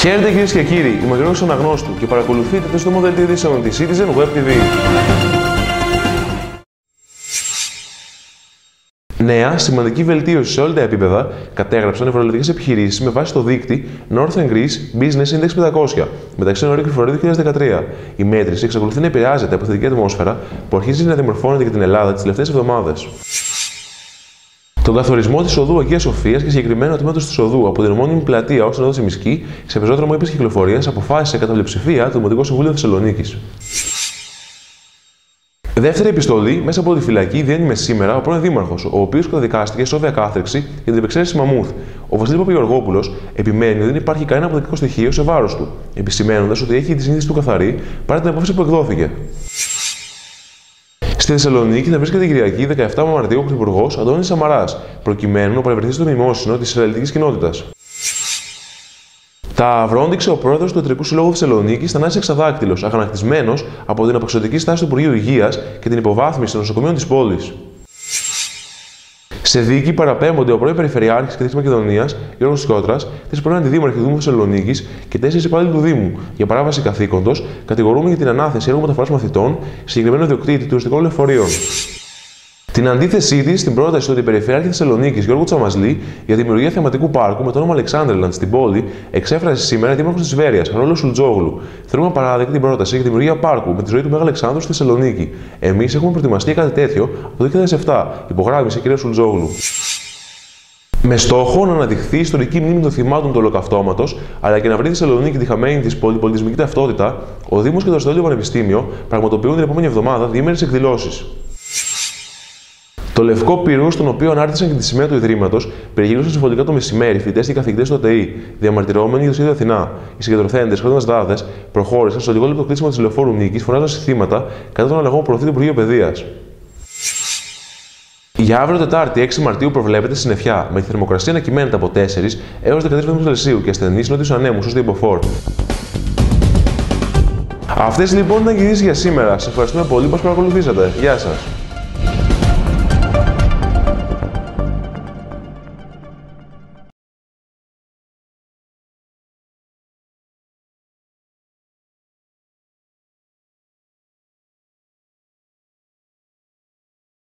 Χαίρετε κυρίες και κύριοι, είμαι ο Γιώργος Αναγνώστου και παρακολουθείτε το σύντομο δελτίο ειδήσεων της Citizen Web TV. Νέα, σημαντική βελτίωση σε όλα τα επίπεδα κατέγραψαν οι φορολογικές επιχειρήσεις με βάση το δείκτη Northern Greece Business Index 500 μεταξύ Ιανουαρίου και Φεβρουαρίου 2013. Η μέτρηση εξακολουθεί να επηρεάζεται από θετική ατμόσφαιρα που αρχίζει να διαμορφώνεται για την Ελλάδα τις τελευταίες εβδομάδες. Τον καθορισμό της οδού Αγία Σοφία και συγκεκριμένα τμήματος της οδού από την ομώνυμη πλατεία ως την οδό Τσιμισκή σε πεζόδρομο ύπης κυκλοφορίας αποφάσισε κατά πλειοψηφία το Δημοτικό Συμβούλιο Θεσσαλονίκης. Δεύτερη επιστολή μέσα από τη φυλακή διένυμε σήμερα ο πρώην δήμαρχος, ο οποίος καταδικάστηκε σε όβια κάθριξη για την επεξαίρεση μαμούθ. Ο Β. Παπαγεωργόπουλος επιμένει ότι δεν υπάρχει κανένα αποδεικτικό στοιχείο σε βάρος του, επισημαίνοντας ότι έχει τη συνείδηση του καθαρή παρά την απόφαση που εκδόθηκε. Στη Θεσσαλονίκη θα βρίσκεται την Κυριακή 17 Μαρτίου ο Πρωθυπουργός Αντώνης Σαμαράς, προκειμένου να παρευρεθεί στο μνημόσυνο της Ισραηλιτικής κοινότητας. Τα αυρόντιξε ο πρόεδρος του Ιατρικού Συλλόγου Θεσσαλονίκης, Θανάσης Εξαδάκτυλος, αγανακτισμένος από την απαξιωτική στάση του Υπουργείου Υγείας και την υποβάθμιση των νοσοκομείων της πόλης. Σε δίκη παραπέμπονται ο πρώην Περιφερειάρχης και της Μακεδονίας, Γ. Τσιότρας, της πρώην Αντιδήμαρχης του Δήμου Θεσσαλονίκης και 4 υπάλληλοι του Δήμου για παράβαση καθήκοντος, κατηγορούμενοι για την ανάθεση έργου μεταφοράς μαθητών, συγκεκριμένο ιδιοκτήτη τουριστικών λεωφορείων. Την αντίθεσή της στην πρόταση του Αντιπεριφερειάρχη Θεσσαλονίκης, Γιώργου Τσαμασλή, για δημιουργία θεματικού πάρκου με το όνομα Αλεξάνδρλαντ στην πόλη, εξέφρασε σήμερα η δήμαρχος της Βέρειας, Χαράλαος Σουλτζόγλου. Θεωρούμε απαράδεκτη την πρόταση για τη δημιουργία πάρκου με τη ζωή του Μέγα Αλεξάνδρου στη Θεσσαλονίκη. Εμείς έχουμε προετοιμαστεί για κάτι τέτοιο από το 2007, υπογράμμισε η κυρία Σουλτζόγλου. Με στόχο να αναδειχθεί η ιστορική μνήμη των θυμάτων του Ολοκαυτώματος, αλλά και να βρει τη Θεσσαλονίκη τη χαμένη της πολυπολιτισμική ταυτότητα, ο Δήμος και το Αστυνομικό Πανεπιστήμιο πραγματοποιούν την επόμενη εβδομάδα διήμερες εκδηλώσεις. Το λευκό πύργο, στον οποίο ανάρτησαν και τη σημαία του Ιδρύματος, περιγύρισαν συμφωνητικά το μεσημέρι φοιτητές και καθηγητές του ΑΤΕΙ, διαμαρτυρόμενοι για το σχέδιο Αθηνά. Οι συγκεντρωθέντες, κρατώντας δάδες, προχώρησαν στο λιγόλεπτο κλείσιμο της λεωφόρου Νίκης, φωνάζοντας θύματα κατά των αλλαγών που προωθεί το Υπουργείο Παιδείας. Για αύριο Τετάρτη 6 Μαρτίου προβλέπεται συννεφιά, με τη θερμοκρασία να κυμαίνεται από 4 έως 13 βαθμούς Κελσίου και ασθενείς νότιους ανέμους ως υποφόρ. Αυτές λοιπόν ήταν οι ειδήσεις για σήμερα. Σας ευχαριστούμε πολύ που μας παρακολουθήσατε. Γεια σας.